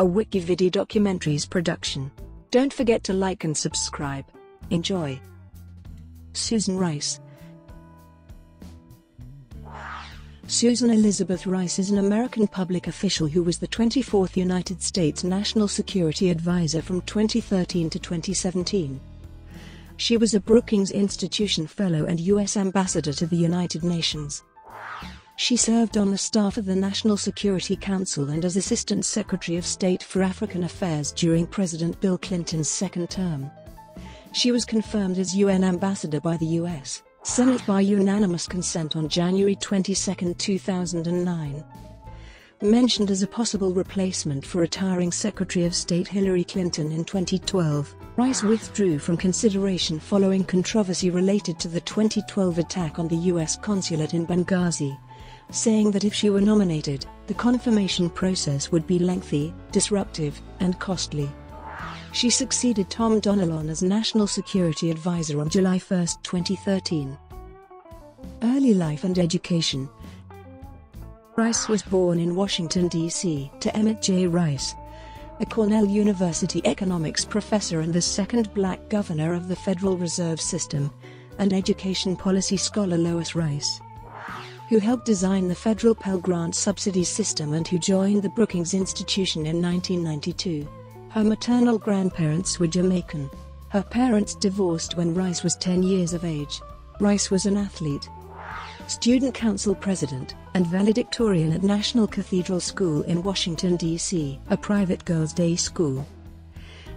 a Wikividi Documentaries production. Don't forget to like and subscribe. Enjoy. Susan Rice. Susan Elizabeth Rice is an American public official who was the 24th United States National Security Advisor from 2013 to 2017. She was a Brookings Institution Fellow and U.S. Ambassador to the United Nations. She served on the staff of the National Security Council and as Assistant Secretary of State for African Affairs during President Bill Clinton's second term. She was confirmed as UN Ambassador by the U.S. Senate by unanimous consent on January 22, 2009. Mentioned as a possible replacement for retiring Secretary of State Hillary Clinton in 2012, Rice withdrew from consideration following controversy related to the 2012 attack on the U.S. consulate in Benghazi, saying that if she were nominated, the confirmation process would be lengthy, disruptive, and costly. She succeeded Tom Donilon as National Security Advisor on July 1, 2013. Early life and education. Rice was born in Washington, D.C. to Emmett J. Rice, a Cornell University economics professor and the second black governor of the Federal Reserve System, and education policy scholar Lois Rice, who helped design the federal Pell Grant subsidies system and who joined the Brookings Institution in 1992. Her maternal grandparents were Jamaican. Her parents divorced when Rice was 10 years of age. Rice was an athlete, student council president, and valedictorian at National Cathedral School in Washington, D.C., a private girls' day school.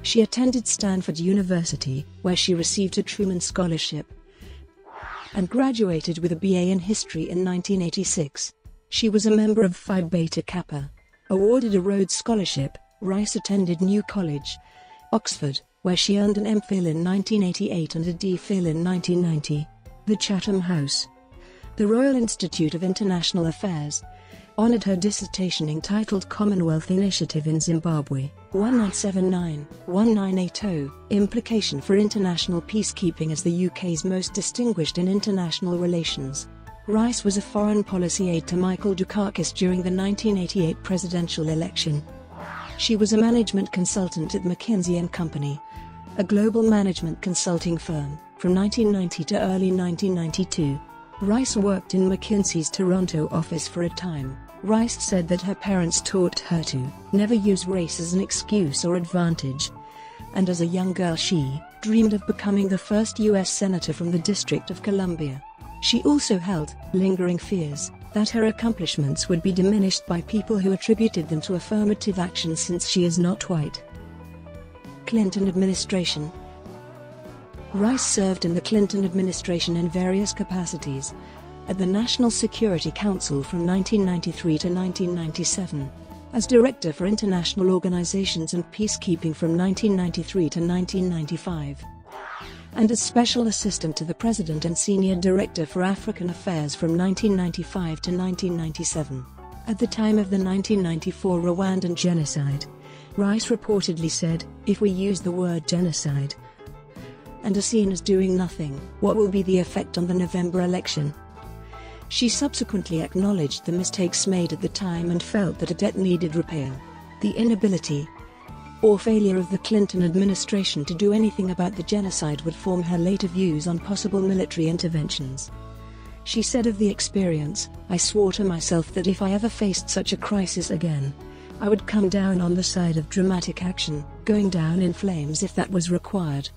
She attended Stanford University, where she received a Truman Scholarship and graduated with a BA in history in 1986. She was a member of Phi Beta Kappa. Awarded a Rhodes Scholarship, Rice attended New College, Oxford, where she earned an MPhil in 1988 and a DPhil in 1990, the Chatham House. The Royal Institute of International Affairs honored her dissertation entitled Commonwealth Initiative in Zimbabwe, 1979-1980, Implication for International Peacekeeping as the UK's most distinguished in international relations. Rice was a foreign policy aide to Michael Dukakis during the 1988 presidential election. She was a management consultant at McKinsey & Company, a global management consulting firm, from 1990 to early 1992. Rice worked in McKinsey's Toronto office for a time. Rice said that her parents taught her to never use race as an excuse or advantage, and as a young girl she dreamed of becoming the first U.S. Senator from the District of Columbia. She also held lingering fears that her accomplishments would be diminished by people who attributed them to affirmative action since she is not white. Clinton administration. Rice served in the Clinton administration in various capacities, at the National Security Council from 1993 to 1997, as Director for International Organizations and Peacekeeping from 1993 to 1995, and as Special Assistant to the President and Senior Director for African Affairs from 1995 to 1997. At the time of the 1994 Rwandan genocide, Rice reportedly said, "If we use the word genocide and are seen as doing nothing, what will be the effect on the November election?" She subsequently acknowledged the mistakes made at the time and felt that a debt needed repair. The inability or failure of the Clinton administration to do anything about the genocide would form her later views on possible military interventions. She said of the experience, "I swore to myself that if I ever faced such a crisis again, I would come down on the side of dramatic action, going down in flames if that was required."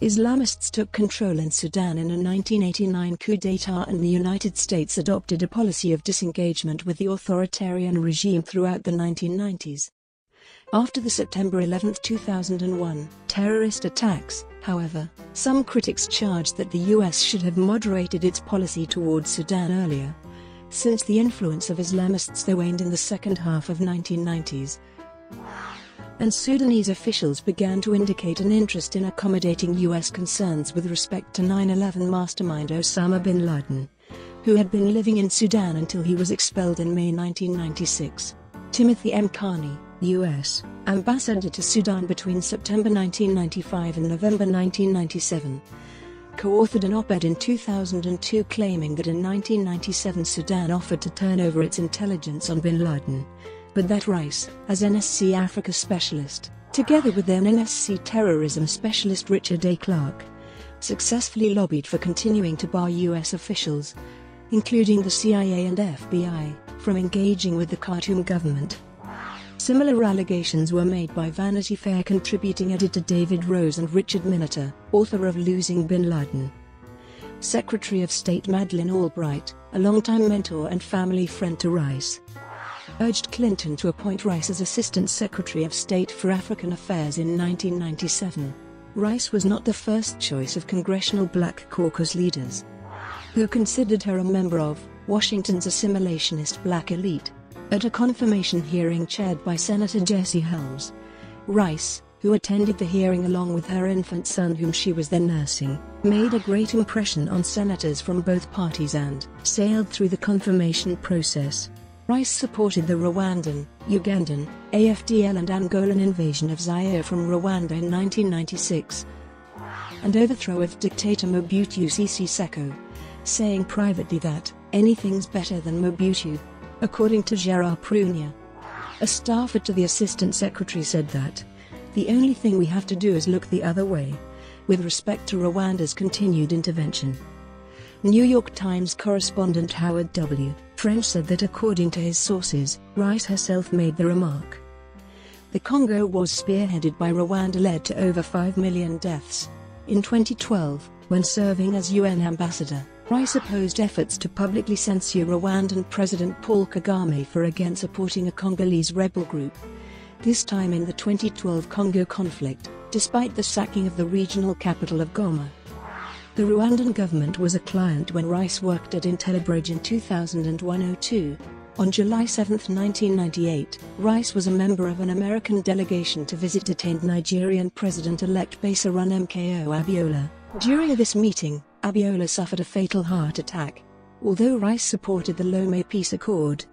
Islamists took control in Sudan in a 1989 coup d'état and the United States adopted a policy of disengagement with the authoritarian regime throughout the 1990s. After the September 11, 2001, terrorist attacks, however, some critics charged that the U.S. should have moderated its policy towards Sudan earlier, since the influence of Islamists there waned in the second half of the 1990s, and Sudanese officials began to indicate an interest in accommodating U.S. concerns with respect to 9/11 mastermind Osama bin Laden, who had been living in Sudan until he was expelled in May 1996. Timothy M. Carney, U.S. Ambassador to Sudan between September 1995 and November 1997, co-authored an op-ed in 2002 claiming that in 1997 Sudan offered to turn over its intelligence on bin Laden, but that Rice, as NSC Africa Specialist, together with then NSC Terrorism Specialist Richard A. Clarke, successfully lobbied for continuing to bar U.S. officials, including the CIA and FBI, from engaging with the Khartoum government. Similar allegations were made by Vanity Fair contributing editor David Rose and Richard Miniter, author of Losing Bin Laden. Secretary of State Madeleine Albright, a longtime mentor and family friend to Rice, urged Clinton to appoint Rice as Assistant Secretary of State for African Affairs in 1997. Rice was not the first choice of Congressional Black Caucus leaders, who considered her a member of Washington's assimilationist black elite. At a confirmation hearing chaired by Senator Jesse Helms, Rice, who attended the hearing along with her infant son whom she was then nursing, made a great impression on senators from both parties and sailed through the confirmation process. Rice supported the Rwandan, Ugandan, AFDL and Angolan invasion of Zaire from Rwanda in 1996 and overthrow of dictator Mobutu Sese Seko, saying privately that anything's better than Mobutu. According to Gerard Prunier, a staffer to the Assistant Secretary said that the only thing we have to do is look the other way, with respect to Rwanda's continued intervention. New York Times correspondent Howard W. French said that according to his sources, Rice herself made the remark. The Congo was spearheaded by Rwanda led to over 5 million deaths. In 2012, when serving as UN ambassador, Rice opposed efforts to publicly censure Rwandan President Paul Kagame for again supporting a Congolese rebel group, this time in the 2012 Congo conflict, despite the sacking of the regional capital of Goma. The Rwandan government was a client when Rice worked at IntelliBridge in 2001-02. On July 7, 1998, Rice was a member of an American delegation to visit detained Nigerian President-elect Bassirou Mko Abiola. During this meeting, Abiola suffered a fatal heart attack. Although Rice supported the Lomé Peace Accord,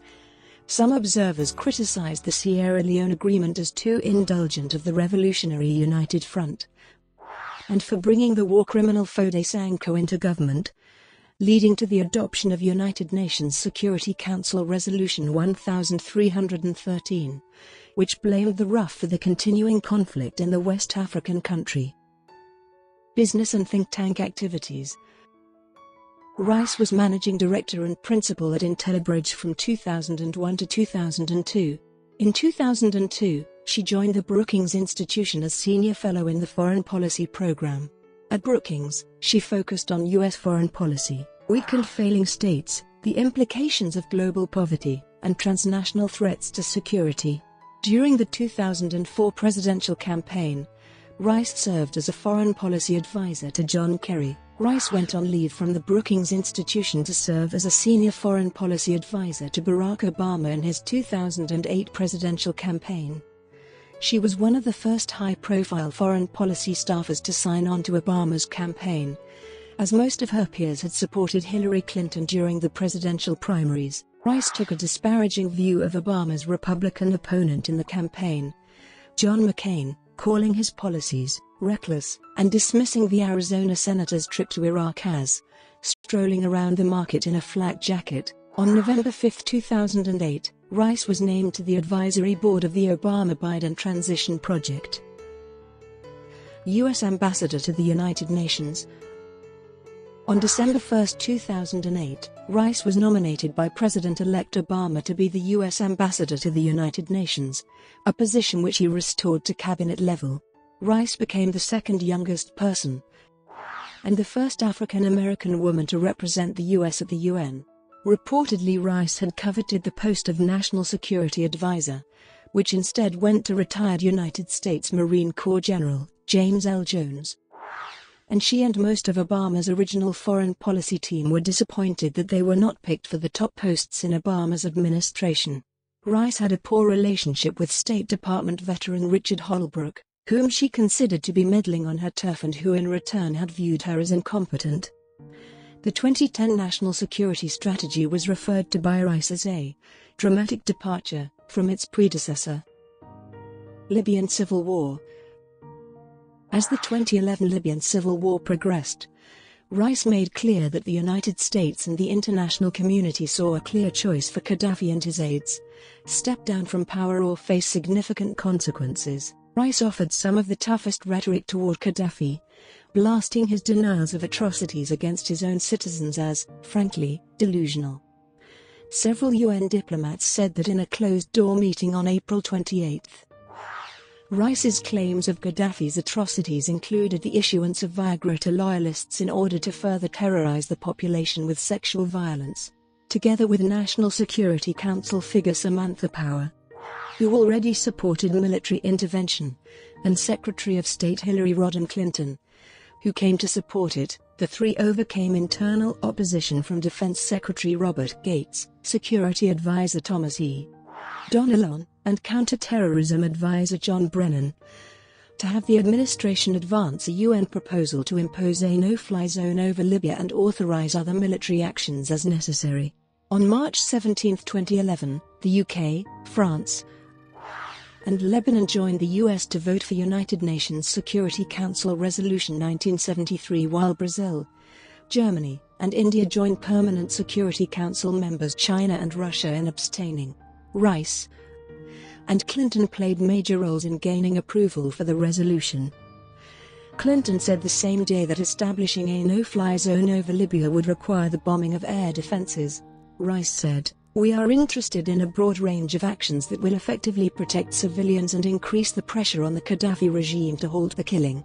some observers criticized the Sierra Leone Agreement as too indulgent of the Revolutionary United Front, and for bringing the war criminal Fode Sanko into government, leading to the adoption of United Nations Security Council Resolution 1313, which blamed the RUF for the continuing conflict in the West African country. Business and think tank activities. Rice was managing director and principal at IntelliBridge from 2001 to 2002. In 2002, she joined the Brookings Institution as senior fellow in the Foreign Policy Program. At Brookings, she focused on U.S. foreign policy, weak and failing states, the implications of global poverty, and transnational threats to security. During the 2004 presidential campaign, Rice served as a foreign policy advisor to John Kerry. Rice went on leave from the Brookings Institution to serve as a senior foreign policy advisor to Barack Obama in his 2008 presidential campaign. She was one of the first high-profile foreign policy staffers to sign on to Obama's campaign, as most of her peers had supported Hillary Clinton during the presidential primaries. Rice took a disparaging view of Obama's Republican opponent in the campaign, John McCain, calling his policies reckless, and dismissing the Arizona senator's trip to Iraq as strolling around the market in a flak jacket. On November 5, 2008, Rice was named to the advisory board of the Obama-Biden Transition Project. U.S. Ambassador to the United Nations. On December 1, 2008, Rice was nominated by President-elect Obama to be the U.S. Ambassador to the United Nations, a position which he restored to cabinet level. Rice became the second youngest person and the first African-American woman to represent the U.S. at the UN. Reportedly, Rice had coveted the post of National Security Advisor, which instead went to retired United States Marine Corps General James L. Jones, and she and most of Obama's original foreign policy team were disappointed that they were not picked for the top posts in Obama's administration. Rice had a poor relationship with State Department veteran Richard Holbrooke, whom she considered to be meddling on her turf and who in return had viewed her as incompetent. The 2010 National Security Strategy was referred to by Rice as a dramatic departure from its predecessor. Libyan Civil War. As the 2011 Libyan Civil War progressed, Rice made clear that the United States and the international community saw a clear choice for Gaddafi and his aides: step down from power or face significant consequences. Rice offered some of the toughest rhetoric toward Gaddafi, blasting his denials of atrocities against his own citizens as, frankly, delusional. Several UN diplomats said that in a closed-door meeting on April 28. Rice's claims of Gaddafi's atrocities included the issuance of Viagra to loyalists in order to further terrorize the population with sexual violence. Together with National Security Council figure Samantha Power, who already supported military intervention, and Secretary of State Hillary Rodham Clinton, who came to support it, the three overcame internal opposition from Defense Secretary Robert Gates, Security Advisor Thomas E. Donilon, and Counterterrorism Advisor John Brennan, to have the administration advance a UN proposal to impose a no-fly zone over Libya and authorize other military actions as necessary. On March 17, 2011, the UK, France, and Lebanon joined the U.S. to vote for United Nations Security Council Resolution 1973, while Brazil, Germany, and India joined Permanent Security Council members China and Russia in abstaining. Rice and Clinton played major roles in gaining approval for the resolution. Clinton said the same day that establishing a no-fly zone over Libya would require the bombing of air defenses. Rice said, "We are interested in a broad range of actions that will effectively protect civilians and increase the pressure on the Gaddafi regime to halt the killing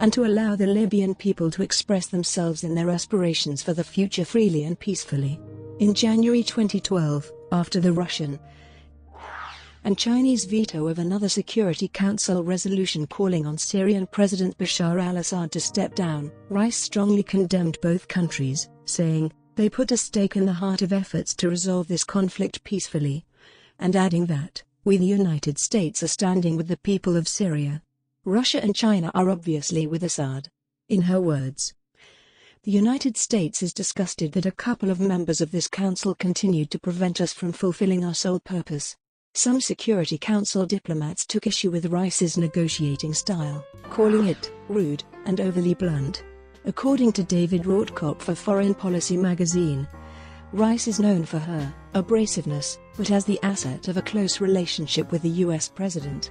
and to allow the Libyan people to express themselves in their aspirations for the future freely and peacefully." In January 2012, after the Russian and Chinese veto of another Security Council resolution calling on Syrian President Bashar al-Assad to step down, Rice strongly condemned both countries, saying, "They put a stake in the heart of efforts to resolve this conflict peacefully," and adding that, "We the United States are standing with the people of Syria. Russia and China are obviously with Assad." In her words, "The United States is disgusted that a couple of members of this council continued to prevent us from fulfilling our sole purpose." Some Security Council diplomats took issue with Rice's negotiating style, calling it rude and overly blunt. According to David Rotkopf for Foreign Policy magazine, Rice is known for her abrasiveness, but has the asset of a close relationship with the U.S. president.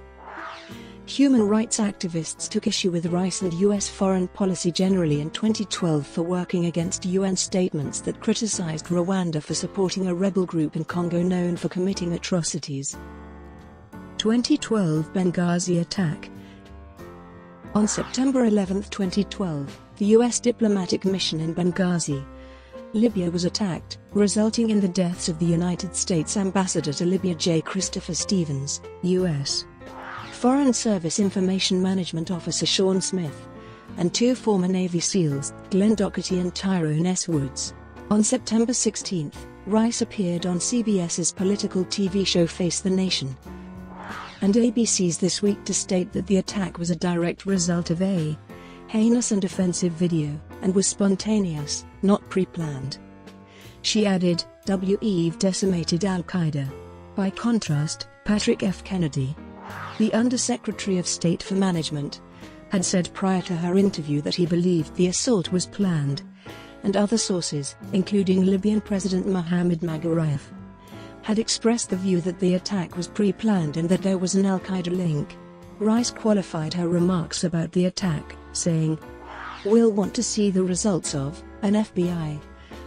Human rights activists took issue with Rice and U.S. foreign policy generally in 2012 for working against UN statements that criticized Rwanda for supporting a rebel group in Congo known for committing atrocities. 2012 Benghazi attack. On September 11, 2012, the U.S. diplomatic mission in Benghazi, Libya was attacked, resulting in the deaths of the United States Ambassador to Libya J. Christopher Stevens, U.S. Foreign Service Information Management Officer Sean Smith, and two former Navy SEALs, Glenn Doherty and Tyrone S. Woods. On September 16, Rice appeared on CBS's political TV show Face the Nation and ABC's This Week to state that the attack was a direct result of a heinous and offensive video, and was spontaneous, not pre-planned. She added, "WE've decimated al-Qaeda." By contrast, Patrick F. Kennedy, the Undersecretary of State for Management, had said prior to her interview that he believed the assault was planned, and other sources, including Libyan President Mohamed Magarayev, had expressed the view that the attack was pre-planned and that there was an al-Qaeda link. Rice qualified her remarks about the attack, saying, "We'll want to see the results of an FBI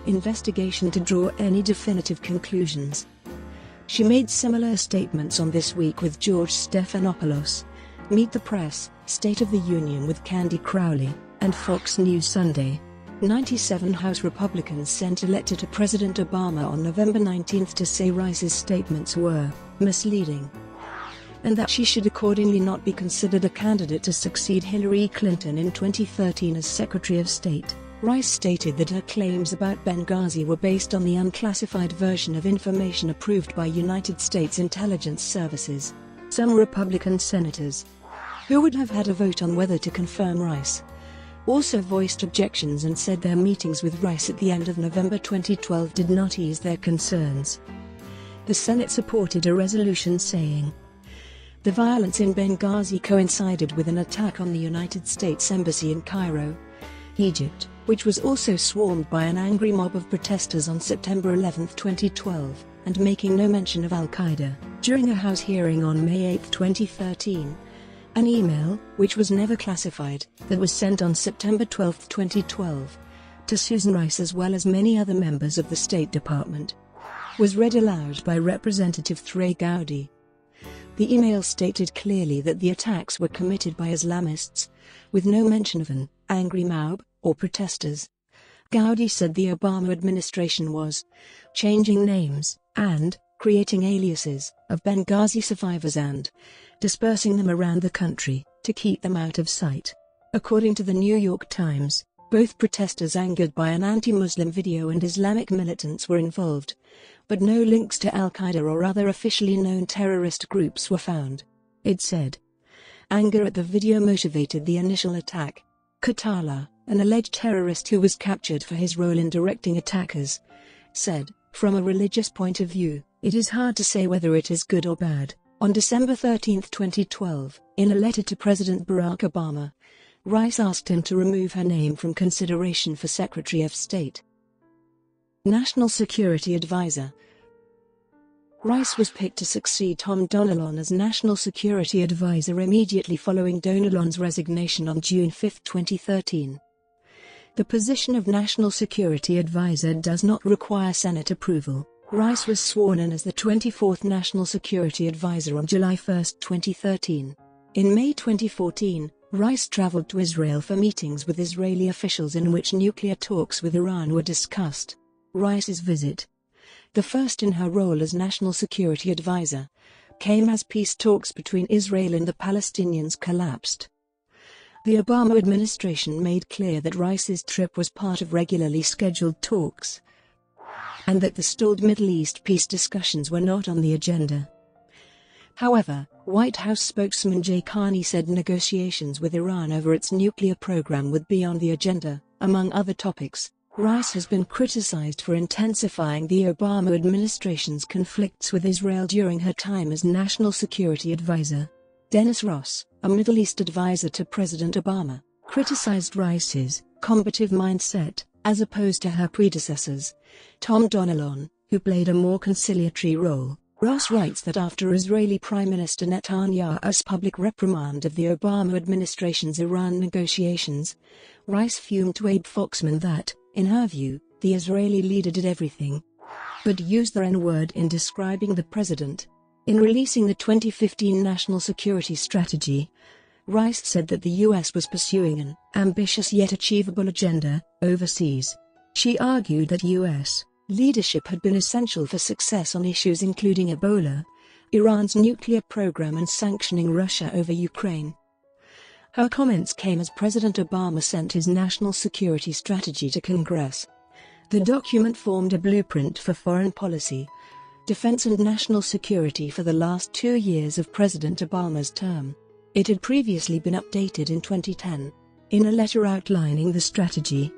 investigation to draw any definitive conclusions." She made similar statements on This Week with George Stephanopoulos, Meet the Press, State of the Union with Candy Crowley, and Fox News Sunday. 97 House Republicans sent a letter to President Obama on November 19 to say Rice's statements were misleading, and that she should accordingly not be considered a candidate to succeed Hillary Clinton in 2013 as Secretary of State. Rice stated that her claims about Benghazi were based on the unclassified version of information approved by United States intelligence services. Some Republican senators, who would have had a vote on whether to confirm Rice, also voiced objections and said their meetings with Rice at the end of November 2012 did not ease their concerns. The Senate supported a resolution saying, "The violence in Benghazi coincided with an attack on the United States Embassy in Cairo, Egypt, which was also swarmed by an angry mob of protesters on September 11, 2012, and making no mention of al-Qaeda. During a House hearing on May 8, 2013, an email, which was never classified, that was sent on September 12, 2012, to Susan Rice as well as many other members of the State Department, was read aloud by Representative Thray Gowdy. The email stated clearly that the attacks were committed by Islamists, with no mention of an angry mob or protesters. Gowdy said the Obama administration was changing names and creating aliases of Benghazi survivors and dispersing them around the country to keep them out of sight. According to the New York Times, both protesters angered by an anti-Muslim video and Islamic militants were involved, but no links to al-Qaeda or other officially known terrorist groups were found. It said, anger at the video motivated the initial attack. Katala, an alleged terrorist who was captured for his role in directing attackers, said, from a religious point of view, it is hard to say whether it is good or bad. On December 13, 2012, in a letter to President Barack Obama, Rice asked him to remove her name from consideration for Secretary of State, National Security Advisor. Rice was picked to succeed Tom Donilon as National Security Advisor immediately following Donilon's resignation on June 5, 2013. The position of National Security Advisor does not require Senate approval. Rice was sworn in as the 24th National Security Advisor on July 1, 2013. In May 2014, Rice traveled to Israel for meetings with Israeli officials in which nuclear talks with Iran were discussed. Rice's visit, the first in her role as National Security Advisor, came as peace talks between Israel and the Palestinians collapsed. The Obama administration made clear that Rice's trip was part of regularly scheduled talks and that the stalled Middle East peace discussions were not on the agenda. However, White House spokesman Jay Carney said negotiations with Iran over its nuclear program would be on the agenda, among other topics. Rice has been criticized for intensifying the Obama administration's conflicts with Israel during her time as National Security Advisor. Dennis Ross, a Middle East advisor to President Obama, criticized Rice's combative mindset, as opposed to her predecessors, Tom Donilon, who played a more conciliatory role. Ross writes that after Israeli Prime Minister Netanyahu's public reprimand of the Obama administration's Iran negotiations, Rice fumed to Abe Foxman that, in her view, the Israeli leader did everything but used the N-word in describing the president. In releasing the 2015 National Security Strategy, Rice said that the U.S. was pursuing an ambitious yet achievable agenda overseas. She argued that U.S. leadership had been essential for success on issues including Ebola, Iran's nuclear program and sanctioning Russia over Ukraine. Her comments came as President Obama sent his National Security Strategy to Congress. The document formed a blueprint for foreign policy, defense and national security for the last 2 years of President Obama's term. It had previously been updated in 2010. In a letter outlining the strategy,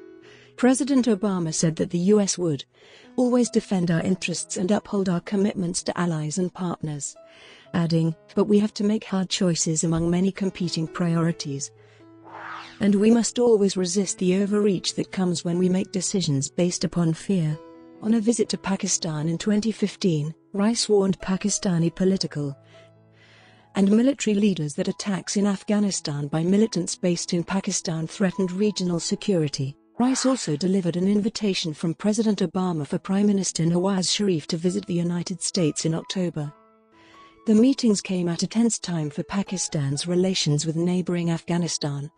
President Obama said that the U.S. would always defend our interests and uphold our commitments to allies and partners, adding, but we have to make hard choices among many competing priorities, and we must always resist the overreach that comes when we make decisions based upon fear. On a visit to Pakistan in 2015, Rice warned Pakistani political and military leaders that attacks in Afghanistan by militants based in Pakistan threatened regional security. Rice also delivered an invitation from President Obama for Prime Minister Nawaz Sharif to visit the United States in October. The meetings came at a tense time for Pakistan's relations with neighboring Afghanistan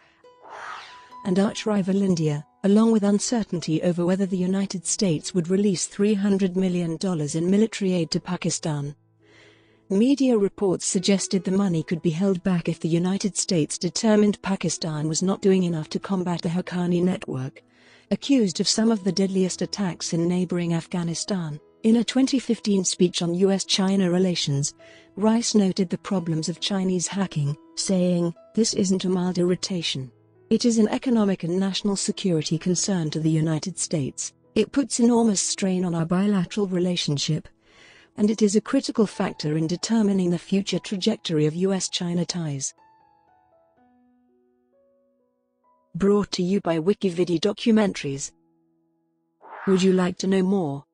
and arch-rival India, along with uncertainty over whether the United States would release $300 million in military aid to Pakistan. Media reports suggested the money could be held back if the United States determined Pakistan was not doing enough to combat the Haqqani network, accused of some of the deadliest attacks in neighboring Afghanistan. In a 2015 speech on U.S.-China relations, Rice noted the problems of Chinese hacking, saying, "This isn't a mild irritation. It is an economic and national security concern to the United States. It puts enormous strain on our bilateral relationship, and it is a critical factor in determining the future trajectory of U.S.-China ties." Brought to you by Wikividi Documentaries. Would you like to know more?